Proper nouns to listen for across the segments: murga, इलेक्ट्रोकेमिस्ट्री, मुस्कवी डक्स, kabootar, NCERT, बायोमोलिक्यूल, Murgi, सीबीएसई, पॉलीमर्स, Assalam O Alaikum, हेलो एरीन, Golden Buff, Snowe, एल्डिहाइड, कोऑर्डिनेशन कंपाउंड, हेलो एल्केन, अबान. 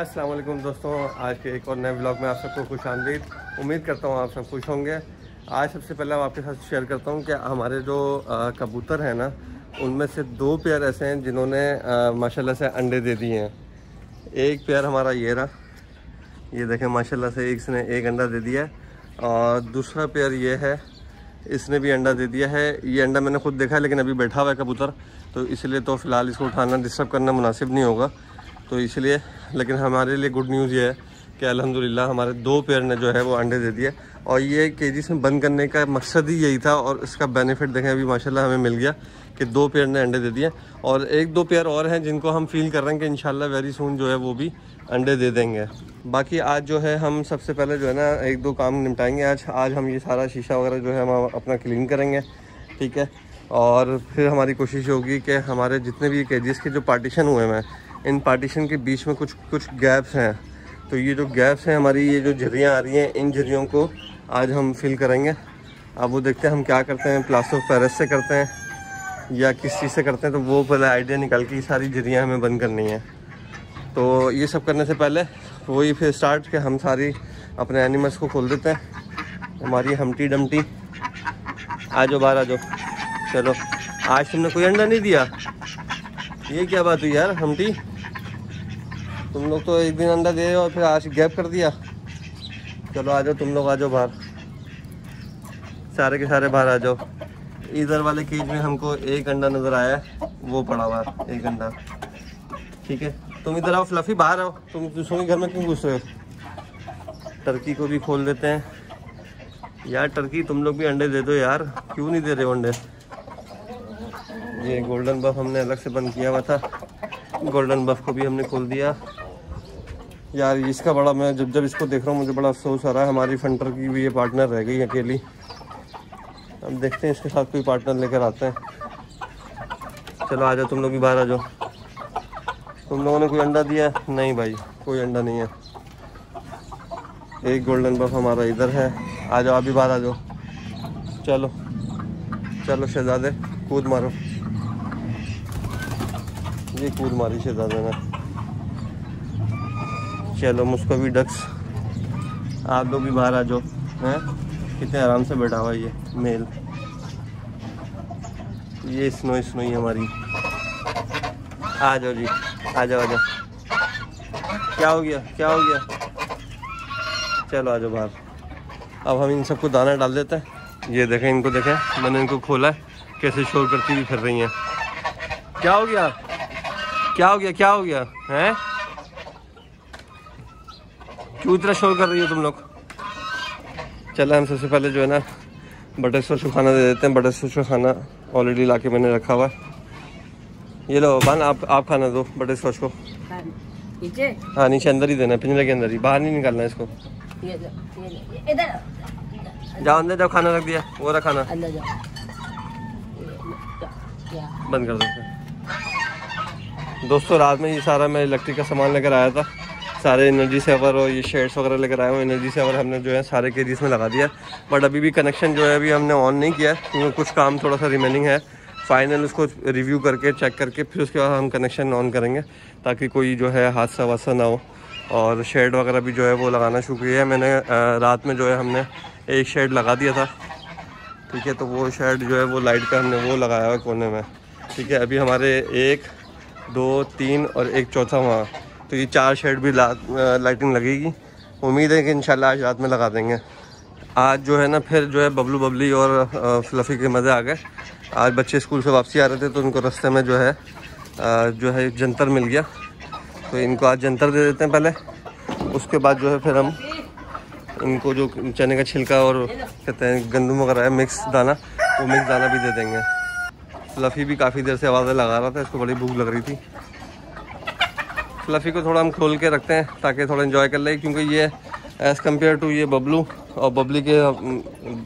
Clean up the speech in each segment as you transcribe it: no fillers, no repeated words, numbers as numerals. अस्सलाम वालेकुम दोस्तों, आज के एक और नए ब्लॉग में आप सबको खुश आमदीद। उम्मीद करता हूँ आप सब खुश होंगे। आज सबसे पहले मैं आपके साथ शेयर करता हूँ कि हमारे जो कबूतर हैं ना, उनमें से दो पेयर ऐसे हैं जिन्होंने माशाल्लाह से अंडे दे दिए हैं। एक पेयर हमारा ये रहा, ये देखें माशाल्लाह से इसने एक अंडा दे दिया है, और दूसरा पेयर ये है, इसने भी अंडा दे दिया है। ये अंडा मैंने खुद देखा है, लेकिन अभी बैठा हुआ है कबूतर, तो इसलिए तो फ़िलहाल इसको उठाना डिस्टर्ब करना मुनासिब नहीं होगा, तो इसलिए। लेकिन हमारे लिए गुड न्यूज़ ये है कि अल्हम्दुलिल्लाह हमारे दो पेयर ने जो है वो अंडे दे दिए, और ये केजीस में बंद करने का मकसद ही यही था, और इसका बेनिफिट देखें अभी माशाल्लाह हमें मिल गया कि दो पेयर ने अंडे दे दिए। और एक दो पेयर और हैं जिनको हम फील कर रहे हैं कि इंशाल्लाह वेरी सून जो है वो भी अंडे दे देंगे। बाकी आज जो है हम सबसे पहले जो है ना एक दो काम निपटाएंगे। आज हम ये सारा शीशा वगैरह जो है हम अपना क्लीन करेंगे, ठीक है। और फिर हमारी कोशिश होगी कि हमारे जितने भी केजीस के जो पार्टीशन हुए हैं, इन पार्टीशन के बीच में कुछ गैप्स हैं, तो ये जो गैप्स हैं हमारी, ये जो झरियाँ आ रही हैं, इन झरियों को आज हम फिल करेंगे। अब वो देखते हैं हम क्या करते हैं, प्लास्टर ऑफ पेरिस से करते हैं या किस चीज़ से करते हैं, तो वो पहले आइडिया निकाल के सारी झरियाँ हमें बंद करनी है। तो ये सब करने से पहले वही फिर स्टार्ट के हम सारी अपने एनिमल्स को खोल देते हैं। हमारी हमटी डमटी आ जाओ बाहर आ जाओ, चलो। आज तुमने कोई अंडा नहीं दिया, ये क्या बात हुई यार हमटी, तुम लोग तो एक दिन अंडा दे रहे हो और फिर आज गैप कर दिया। चलो आ जाओ तुम लोग, आ जाओ बाहर, सारे के सारे बाहर आ जाओ। इधर वाले केज में हमको एक अंडा नज़र आया है, वो पड़ा हुआ एक अंडा, ठीक है। तुम इधर आओ फ्लफी, बाहर आओ, तुम दूसरों के घर में क्यों घुस रहे हो। टर्की को भी खोल देते हैं। यार टर्की तुम लोग भी अंडे दे दो यार, क्यों नहीं दे रहे हो अंडे। ये गोल्डन बफ हमने अलग से बंद किया हुआ था, गोल्डन बफ को भी हमने खोल दिया। यार इसका बड़ा, मैं जब इसको देख रहा हूँ मुझे बड़ा अफसोस आ रहा है, हमारी फंटर की भी ये पार्टनर रह गई अकेली। अब देखते हैं इसके साथ कोई पार्टनर लेकर आते हैं। चलो आ जाओ तुम लोग भी बाहर आ जाओ। तुम लोगों ने कोई अंडा दिया नहीं भाई, कोई अंडा नहीं है। एक गोल्डन बफ हमारा इधर है, आ जाओ आप भी बाहर आ जाओ। चलो चलो शहजादे कूद मारो, ये कूद मारी शहजादे ने। चलो मुझको भी डक्स, आप लोग भी बाहर आ जाओ। हैं कितने आराम से बैठा हुआ ये मेल, ये स्नो ही हमारी। आ जाओ जी, आ जाओ आ जाओ। क्या हो गया क्या हो गया, चलो आ जाओ बाहर। अब हम इन सबको दाना डाल देते हैं। ये देखें इनको, देखें मैंने इनको खोला है, कैसे शोर करती हुई फिर रही हैं। क्या हो गया क्या हो गया क्या हो गया, हैं क्यों इतना शोर कर रही हो तुम लोग। चलो हम सबसे पहले जो है ना बटरस्कॉच को खाना दे देते हैं। बटरस्कॉच का खाना ऑलरेडी लाके मैंने रखा हुआ है। ये लो बान, आप खाना दो बटरस्कॉच को। नीचे? हाँ नीचे अंदर ही देना है, पिंजरे के अंदर ही, बाहर नहीं निकालना है इसको। इधर जाओ अंदर जाओ, खाना रख दिया, वो रहा खाना अंदर जाओ, बंद कर दो। दोस्तों रात में ये सारा मैं इलेक्ट्रिक का सामान लेकर आया था, सारे एनर्जी सेवर और ये शेड्स वगैरह लेकर आए हुए। एनर्जी सेवर हमने जो है सारे केजीस में लगा दिया, बट अभी भी कनेक्शन जो है अभी हमने ऑन नहीं किया क्योंकि कुछ काम थोड़ा सा रिमेनिंग है। फाइनल उसको रिव्यू करके चेक करके फिर उसके बाद हम कनेक्शन ऑन करेंगे, ताकि कोई जो है हादसा वादसा ना हो। और शेड वगैरह भी जो है वो लगाना शुरू किया है मैंने। रात में जो है हमने एक शेड लगा दिया था, ठीक है, तो वो शेड जो है वो लाइट का हमने वो लगाया हुआ कोने में, ठीक है। अभी हमारे 1 2 3 और एक चौथा वहाँ, तो ये 4 शेड भी लाइटिंग लगेगी। उम्मीद है कि इंशाल्लाह आज रात में लगा देंगे। आज जो है ना फिर जो है बबलू बबली और फ्लफी के मज़े आ गए। आज बच्चे स्कूल से वापसी आ रहे थे, तो उनको रास्ते में जो है जंतर मिल गया, तो इनको आज जंतर दे देते हैं पहले। उसके बाद जो है फिर हम इनको जो चने का छिलका और कहते हैं गंदम वगैरह मिक्स दाना, वो मिक्स दाना भी दे देंगे। फ्लफी भी काफ़ी देर से आवाज़ें लगा रहा था, इसको बड़ी भूख लग रही थी। फ्लफी को थोड़ा हम खोल के रखते हैं ताकि थोड़ा एंजॉय कर ले, क्योंकि ये एज़ कम्पेयर टू ये बबलू और बबली के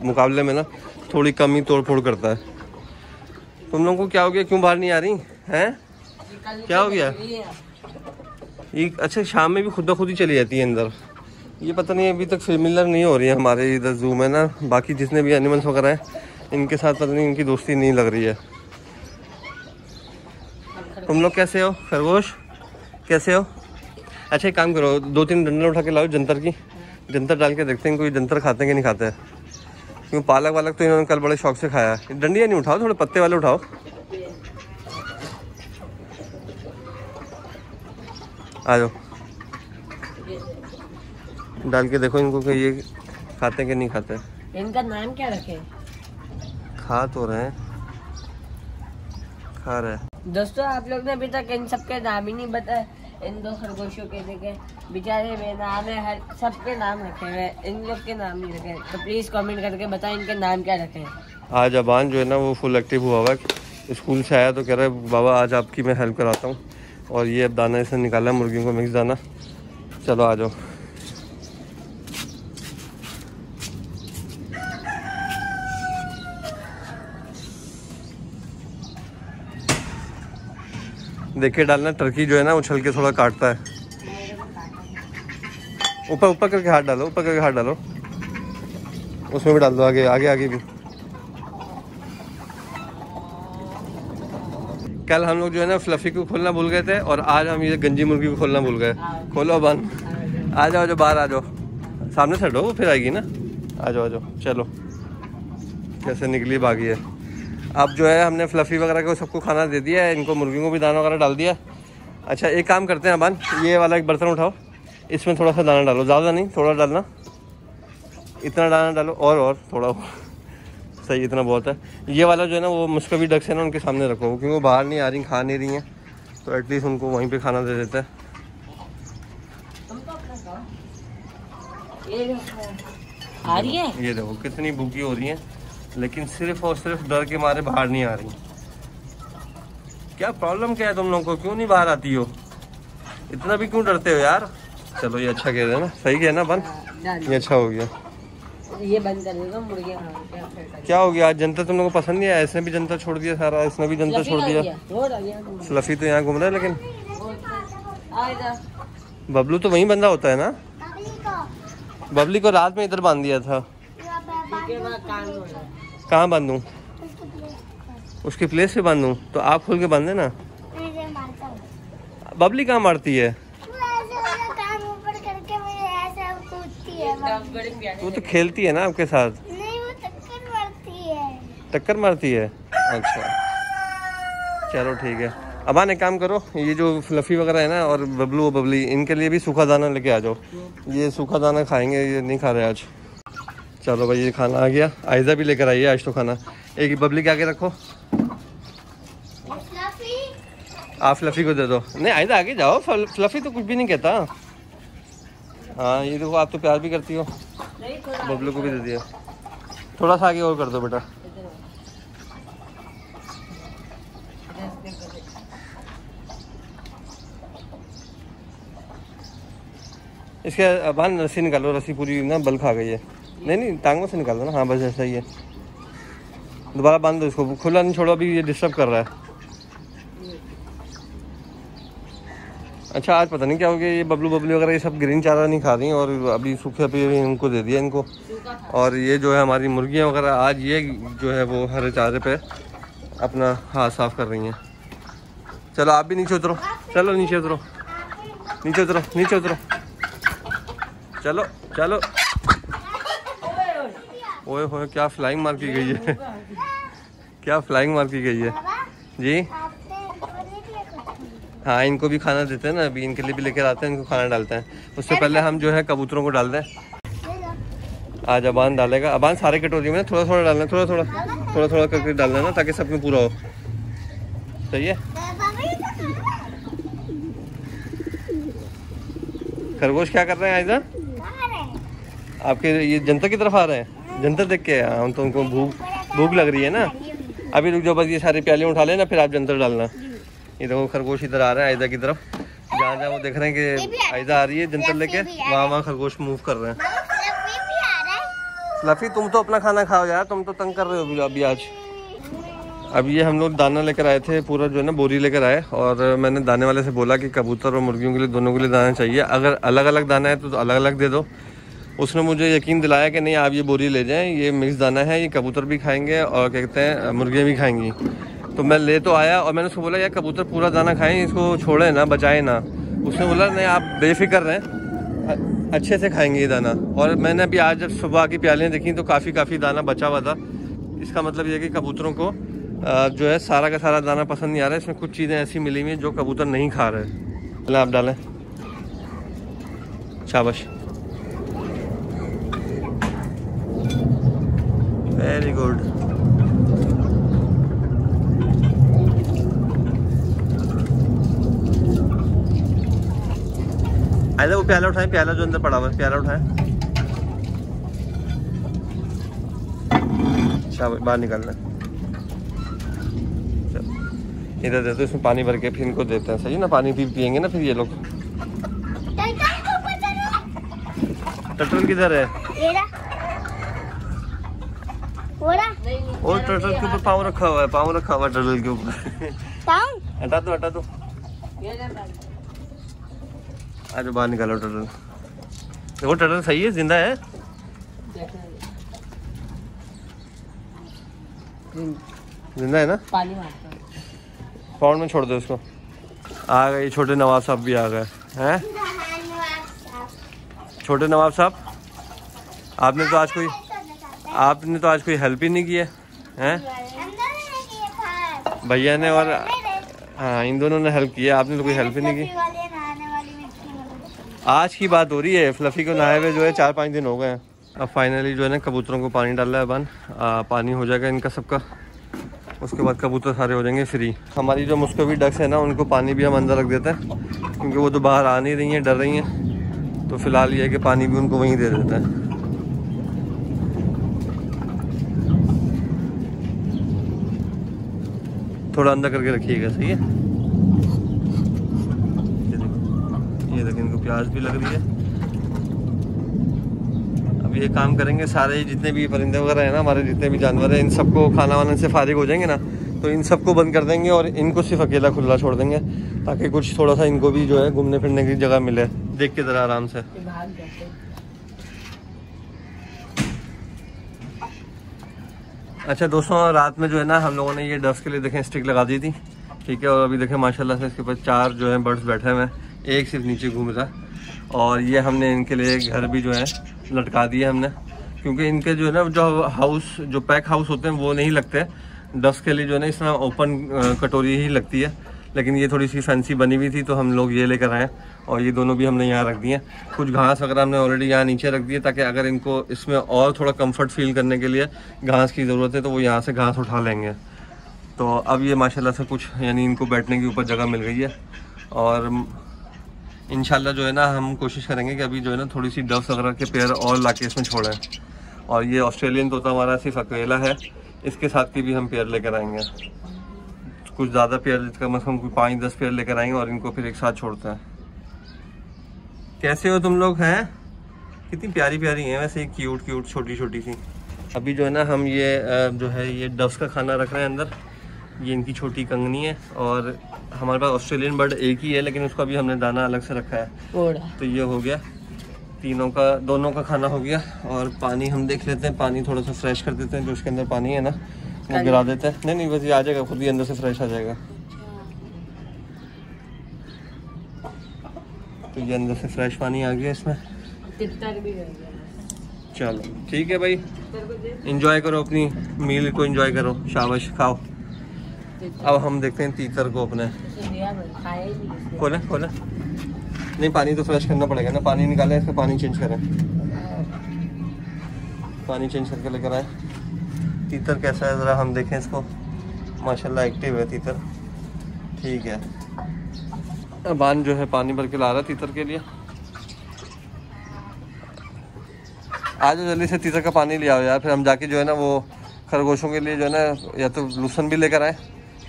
मुकाबले में ना थोड़ी कम ही तोड़ फोड़ करता है। तुम लोगों को क्या हो गया, क्यों बाहर नहीं आ रही हैं, क्या हो गया ये। अच्छा शाम में भी खुद ब खुद ही चली जाती है अंदर, ये पता नहीं अभी तक फेमिलर नहीं हो रही है हमारे इधर जू में ना। बाकी जितने भी एनिमल्स वगैरह हैं इनके साथ पता नहीं इनकी दोस्ती नहीं लग रही है। तुम लोग कैसे हो खरगोश, कैसे हो। अच्छा एक काम करो, 2-3 डंडल उठा के लाओ जंतर की, जंतर डाल के देखते हैं कोई जंतर खाते हैं कि नहीं खाते हैं। क्यों पालक वालक तो इन्होंने कल बड़े शौक से खाया है। डंडियाँ नहीं उठाओ, थोड़े पत्ते वाले उठाओ। आ जाओ, डाल के देखो इनको कि ये खाते हैं कि नहीं खाते। इनका नाम क्या रखें? खा तो रहे हैं, खा रहे हैं। दोस्तों आप लोग ने अभी तक इन सबके नाम ही नहीं बताए। इन 2 खरगोशों के देखे बेचारे बेनाम है, हर सबके नाम रखे हुए, इन लोग के नाम नहीं रखे। तो प्लीज़ कमेंट करके बताएं इनके नाम क्या रखे। आज अबान जो है ना वो फुल एक्टिव हुआ हुआ है। स्कूल से आया तो कह रहा है बाबा आज आपकी मैं हेल्प कराता हूँ। और ये अब दाना इसने निकाला मुर्गियों को, मिक्स दाना। चलो आ जाओ। देखे डालना, टर्की जो है ना उछल के थोड़ा काटता है। ऊपर ऊपर करके हाथ डालो, ऊपर करके हाथ डालो, उसमें भी डाल दो, आगे आगे आगे भी। कल हम लोग जो है ना फ्लफी को खोलना भूल गए थे और आज हम ये गंजी मुर्गी को खोलना भूल गए। खोलो बंद, आ जाओ, जो बाहर आ जाओ, सामने से हटो फिर आएगी ना। आ जाओ आ जाओ, चलो कैसे निकली भागी है। अब जो है हमने फ्लफी वगैरह को सबको खाना दे दिया है, इनको मुर्गियों को भी दाना वगैरह डाल दिया। अच्छा एक काम करते हैं अबान, ये वाला एक बर्तन उठाओ, इसमें थोड़ा सा दाना डालो, ज़्यादा नहीं थोड़ा डालना, इतना दाना डालो और थोड़ा और। सही, इतना बहुत है। ये वाला जो है ना वो मुस्कवी डक्स है ना, उनके सामने रखो क्योंकि वो बाहर नहीं आ रही, खा नहीं रही हैं, तो एटलीस्ट उनको वहीं पे खाना दे देता है। आ रही है, ये देखो कितनी भूखी हो रही है, लेकिन सिर्फ और सिर्फ डर के मारे बाहर नहीं आ रही। क्या प्रॉब्लम क्या है तुम लोगों को, क्यों नहीं बाहर आती हो? इतना भी क्यों डरते हो यार? चलो ये अच्छा कह रहे हैं ना, सही कह ना बंद, ये अच्छा हो गया, ये बंद कर देगा मुर्गियाँ। क्या हो गया आज जंतर तुम लोगों को पसंद नहीं आया? इसने भी जंतर छोड़ दिया सारा, इसने भी जंतर छोड़ दिया। फ्लफी तो यहाँ घूम रहा है, लेकिन बबलू तो वहीं बंदा होता है ना। बबली को रात में इधर बांध दिया था। कहाँ बांधूँ? उसकी प्लेस पे बांधूँ? तो आप खोल के बांध देना। बबली कहाँ मारती है? वो तो खेलती है ना आपके साथ। नहीं वो टक्कर मारती है। टक्कर मारती है? अच्छा चलो ठीक है। अबान एक काम करो, ये जो फ्लफी वगैरह है ना और बबलू बबली, इनके लिए भी सूखा दाना लेके आ जाओ। ये सूखा दाना खाएंगे, ये नहीं खा रहे आज। चलो भाई ये खाना आ गया। आयजा भी लेकर आई है आज तो खाना। एक बबली के आगे रखो, आप फ्लफी को दे दो। नहीं आयजा आगे जाओ, फ्लफी तो कुछ भी नहीं कहता। हाँ ये देखो, आप तो प्यार भी करती हो। बबलू को भी दे दिया, थोड़ा सा आगे और कर दो बेटा। इसके अबान रस्सी निकालो, रस्सी पूरी ना बल खा गई है। नहीं नहीं टांगों से निकालो ना। हाँ बस ऐसा ही है, दोबारा बांध दो इसको, खुला नहीं छोड़ो, अभी ये डिस्टर्ब कर रहा है। अच्छा आज पता नहीं क्या हो गया, ये बबलू बबली वगैरह ये सब ग्रीन चारा नहीं खा रही हैं और अभी सूखे पे इनको दे दिया इनको। और ये जो है हमारी मुर्गियाँ वगैरह आज ये जो है वो हरे चारे पे अपना हाथ साफ कर रही हैं। चलो आप भी नीचे उतरो, चलो नीचे उतरो, नीचे उतरो, नीचे उतरो, चलो चलो। ओए होए क्या फ्लाइंग मार की गई है, क्या फ्लाइंग मार की गई है जी। हाँ इनको भी खाना देते हैं ना, अभी इनके लिए भी लेकर आते हैं, इनको खाना डालते हैं। उससे पहले हम जो है कबूतरों को डाल दें। आज अबान डालेगा, अबान सारे कटोरी में थोड़ा थोड़ा डालना, थोड़ा थोड़ा करके डालना ना, ताकि सब में पूरा हो। सही है। खरगोश क्या कर रहे हैं आयजा? आपके ये जंतर की तरफ आ रहे हैं, जंतर देख के हम तो उनको भूख लग रही है ना। अभी रुक जाओ, बस ये सारे प्याले उठा लेना, फिर आप जंतर डालना। ये देखो खरगोश इधर आ रहा है आयदा की तरफ, जहाँ जहाँ वो देख रहे हैं कि आयदा आ रही है जंतर लेके, वहाँ खरगोश मूव कर रहे हैं। फ्लफी तुम तो अपना खाना खाओ यार, तुम तो तंग कर रहे हो अभी आज। अब ये हम लोग दाना लेकर आए थे, पूरा जो है ना बोरी लेकर आए, और मैंने दाने वाले से बोला कि कबूतर और मुर्गियों के लिए दोनों के लिए दाना चाहिए, अगर अलग अलग दाना है तो अलग अलग दे दो। उसने मुझे यकीन दिलाया कि नहीं आप ये बोरी ले जाएँ, ये मिक्स दाना है, ये कबूतर भी खाएँगे और क्या कहते हैं मुर्गियाँ भी खाएँगी। तो मैं ले तो आया और मैंने उसको बोला यार कबूतर पूरा दाना खाएं, इसको छोड़े ना, बचाए ना। उसने बोला नहीं आप बेफिक्र रहें, अच्छे से खाएंगे ये दाना। और मैंने अभी आज जब सुबह की प्यालियाँ देखी तो काफ़ी दाना बचा हुआ था। इसका मतलब ये है कि कबूतरों को जो है सारा का सारा दाना पसंद नहीं आ रहा है। इसमें कुछ चीज़ें ऐसी मिली हुई हैं जो कबूतर नहीं खा रहे हैं। चलें आप डालें, शाबाश, वेरी गुड। आइए वो प्याला उठाएं, प्याला जो अंदर पड़ा हुआ है प्याला उठाएं, शाबाश, बाहर निकालना। इधर देते इसमें पानी भर के फिर इनको देते हैं, सही ना? पानी पिएंगे ना फिर ये लोग। टर्टल किधर है? और टर्टल के ऊपर पाँव रखा हुआ है, पाँव रखा हुआ है टर्टल के ऊपर। हटा दो, हटा दो, आज बाहर निकालो टर्टल। देखो टर्टल सही है, जिंदा है। जिंदा है ना? पानी पाउंड में छोड़ दो उसको। आ गए छोटे नवाब साहब भी आ गए हैं। छोटे नवाब साहब, आपने तो आज कोई हेल्प ही नहीं की है, हैं? भैया ने और हाँ, इन दोनों ने हेल्प किया, आपने तो कोई हेल्प ही नहीं की। आज की बात हो रही है, फ्लफी को नहाए हुए जो है 4-5 दिन हो गए हैं। अब फाइनली जो है ना कबूतरों को पानी डाल रहा है बन, पानी हो जाएगा इनका सबका, उसके बाद कबूतर सारे हो जाएंगे फ्री। हमारी जो मुस्कोवी डक्स है ना, उनको पानी भी हम अंदर रख देते हैं क्योंकि वो तो बाहर आ नहीं रही हैं, डर रही हैं। तो फिलहाल ये है कि पानी भी उनको वहीं दे देते हैं। थोड़ा अंदर करके रखिएगा, सही है? ये देखिए इनको प्यास भी लग रही है। ये काम करेंगे सारे, जितने भी परिंदे वगैरह हैं ना, हमारे जितने भी जानवर हैं, इन सबको खाना वाना से फारिग हो जाएंगे ना तो इन सबको बंद कर देंगे और इनको सिर्फ अकेला खुला छोड़ देंगे ताकि कुछ थोड़ा सा इनको भी जो है घूमने फिरने की जगह मिले। देख के ज़रा आराम से। अच्छा दोस्तों, रात में जो है ना हम लोगों ने ये डस्ट के लिए देखें स्टिक लगा दी थी, ठीक है? और अभी देखें माशाल्लाह से इसके ऊपर 4 जो है बर्ड्स बैठे हुए हैं, एक सिर्फ नीचे घूम रहा है। और ये हमने इनके लिए घर भी जो है लटका दिए हमने, क्योंकि इनके जो है ना जो हाउस, जो पैक हाउस होते हैं वो नहीं लगते डस्ट के लिए, जो है ना इस तरह ओपन कटोरी ही लगती है। लेकिन ये थोड़ी सी फैंसी बनी हुई थी तो हम लोग ये लेकर आए और ये दोनों भी हमने यहाँ रख दिए। कुछ घास वगैरह हमने ऑलरेडी यहाँ नीचे रख दिए ताकि अगर इनको इसमें और थोड़ा कम्फर्ट फील करने के लिए घास की ज़रूरत है तो वो यहाँ से घास उठा लेंगे। तो अब ये माशाल्लाह से कुछ यानी इनको बैठने के ऊपर जगह मिल गई है। और इंशाल्लाह जो है ना हम कोशिश करेंगे कि अभी जो है ना थोड़ी सी डव्स वगैरह के पेयर और लाके इसमें छोड़ें। और ये ऑस्ट्रेलियन तोता हमारा सिर्फ अकेला है, इसके साथ की भी हम पेयर लेकर आएंगे, कुछ ज़्यादा पेयर, कम से कम 5-10 पेयर लेकर आएंगे और इनको फिर एक साथ छोड़ते हैं। कैसे हो तुम लोग? हैं कितनी प्यारी प्यारी हैं, वैसे क्यूट छोटी सी। अभी जो है ना हम ये जो है ये डव्स का खाना रख रहे हैं अंदर। ये इनकी छोटी कंगनी है और हमारे पास ऑस्ट्रेलियन बर्ड एक ही है लेकिन उसका भी हमने दाना अलग से रखा है। तो ये हो गया दोनों का खाना हो गया। और पानी हम देख लेते हैं, पानी थोड़ा सा फ्रेश कर देते हैं, जो उसके अंदर पानी है ना वो गिरा देते हैं। नहीं बस ये आ जाएगा खुद ही अंदर से फ्रेश आ जाएगा। तो ये अंदर से फ्रेश पानी आ गया इसमें। चलो ठीक है भाई, इंजॉय करो अपनी मील को, इंजॉय करो, शाबाश, खाओ। अब हम देखते हैं तीतर को अपने। खोले नहीं, पानी तो फ्रेश करना पड़ेगा ना, पानी निकालें इसका, पानी चेंज करें, पानी चेंज करके लेकर आए। तीतर कैसा है ज़रा हम देखें इसको, माशाल्लाह एक्टिव है तीतर, ठीक है। अबान जो है पानी भर के ला रहा है तीतर के लिए। आज जल्दी से तीतर का पानी ले आओ यार, फिर हम जाके जो है ना वो खरगोशों के लिए जो है ना या तो लूसन भी लेकर आए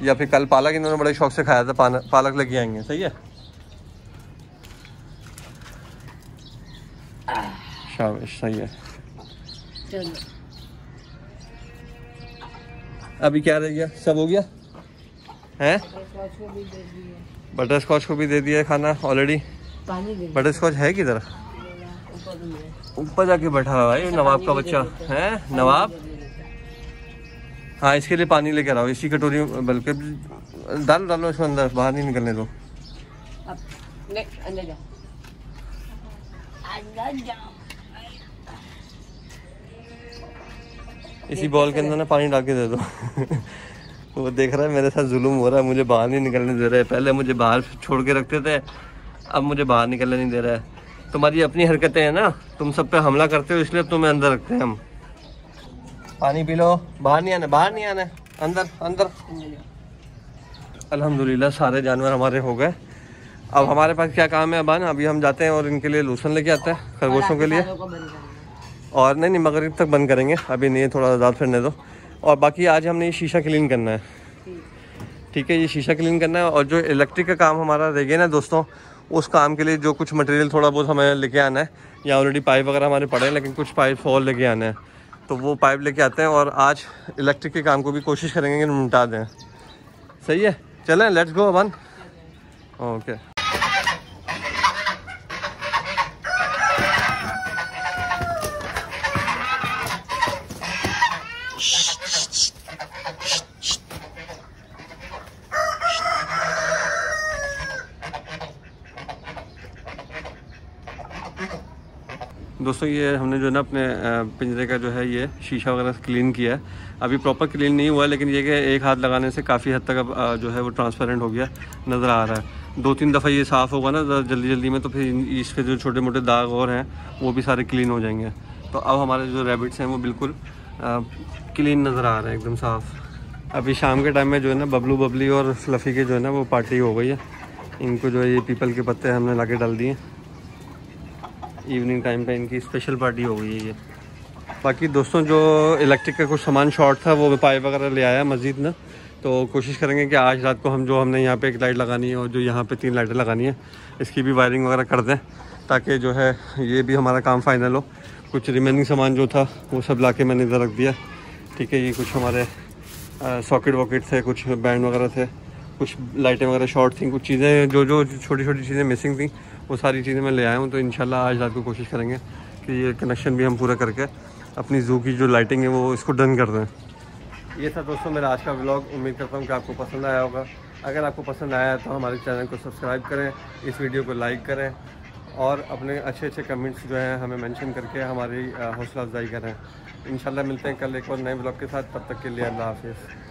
या फिर कल पालक इन्होंने बड़े शौक से खाया था, पालक लेके आएंगे, सही है? शाबाश, सही है। अभी क्या रह गया? सब हो गया है? बटर स्कॉच को भी दे दिया खाना ऑलरेडी। बटर स्कॉच है किधर? ऊपर जाके बैठा हुआ है नवाब का बच्चा है। नवाब हाँ, इसके लिए पानी लेकर आओ, इसी कटोरी, बल्कि डालो इसमें अंदर, बाहर नहीं निकलने दो। ले अंदर जाओ, अंदर जाओ। इसी बॉल के अंदर ना पानी डाल के दे दो। वो देख रहा है मेरे साथ जुल्म हो रहा है, मुझे बाहर नहीं निकलने दे रहा है। पहले मुझे बाहर छोड़ के रखते थे, अब मुझे बाहर निकलने नहीं दे रहा है। तुम्हारी अपनी हरकतें हैं ना, तुम सब पे हमला करते हो इसलिए तुम्हें अंदर रखते हैं हम। पानी पी लो, बाहर नहीं आना, बाहर नहीं आना, अंदर अंदर। अल्हम्दुलिल्लाह सारे जानवर हमारे हो गए। अब हमारे पास क्या काम है अबान? अभी हम जाते हैं और इनके लिए लूसन लेके आते हैं खरगोशों के लिए, और नहीं नहीं मगरिब तक बंद करेंगे, अभी नहीं, थोड़ा आज़ाद फिरने दो। और बाकी आज हमने ये शीशा क्लीन करना है, ठीक है, ये शीशा क्लीन करना है। और जो इलेक्ट्रिक का काम हमारा रह गया ना दोस्तों, उस काम के लिए जो कुछ मटेरियल थोड़ा बहुत हमें लेके आना है। यहाँ ऑलरेडी पाइप वगैरह हमारे पड़े हैं, लेकिन कुछ पाइप और लेके आना है, तो वो पाइप लेके आते हैं। और आज इलेक्ट्रिक के काम को भी कोशिश करेंगे कि निपटा दें। सही है, चलें, लेट्स गो अमन। ओके, दोस्तों ये हमने जो है ना अपने पिंजरे का जो है ये शीशा वगैरह क्लीन किया है। अभी प्रॉपर क्लीन नहीं हुआ, लेकिन ये कि एक हाथ लगाने से काफ़ी हद तक अब जो है वो ट्रांसपेरेंट हो गया, नज़र आ रहा है। 2-3 दफ़ा ये साफ़ होगा ना जल्दी जल्दी में, तो फिर इसके जो छोटे मोटे दाग और हैं वो भी सारे क्लीन हो जाएंगे। तो अब हमारे जो रैबिट्स हैं वो बिल्कुल क्लीन नज़र आ रहे हैं, एकदम साफ़। अभी शाम के टाइम में जो है ना बबलू, बबली और फ्लफ़ी के जो है ना वो पार्टी हो गई है। इनको जो है ये पीपल के पत्ते हमने ला के डाल दिए, इवनिंग टाइम पे इनकी स्पेशल पार्टी हो गई है ये। बाकी दोस्तों जो इलेक्ट्रिक का कुछ सामान शॉर्ट था वो पाइप वगैरह ले आया मस्जिद ना, तो कोशिश करेंगे कि आज रात को हम जो हमने यहाँ पे एक लाइट लगानी है और जो यहाँ पे 3 लाइटें लगानी है, इसकी भी वायरिंग वगैरह कर दें, ताकि जो है ये भी हमारा काम फाइनल हो। कुछ रिमेनिंग सामान जो था वो सब ला के मैंने इधर रख दिया, ठीक है। ये कुछ हमारे सॉकेट वॉकेट थे, कुछ बैंड वगैरह थे, कुछ लाइटें वगैरह शॉर्ट थी, कुछ चीज़ें जो जो छोटी छोटी चीज़ें मिसिंग थी वो सारी चीज़ें मैं ले आया हूँ। तो इंशाल्लाह आज रात को कोशिश करेंगे कि ये कनेक्शन भी हम पूरा करके अपनी ज़ू की जो लाइटिंग है वो इसको डन कर दें। ये था दोस्तों मेरा आज का व्लॉग, उम्मीद करता हूँ कि आपको पसंद आया होगा। अगर आपको पसंद आया तो हमारे चैनल को सब्सक्राइब करें, इस वीडियो को लाइक करें, और अपने अच्छे अच्छे कमेंट्स जो हैं हमें मेंशन करके हमारी हौसला अफजाई करें। इंशाल्लाह मिलते हैं कल एक और नए व्लॉग के साथ, तब तक के लिए अल्लाह हाफिज़।